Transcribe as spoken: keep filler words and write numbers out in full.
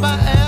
Papa.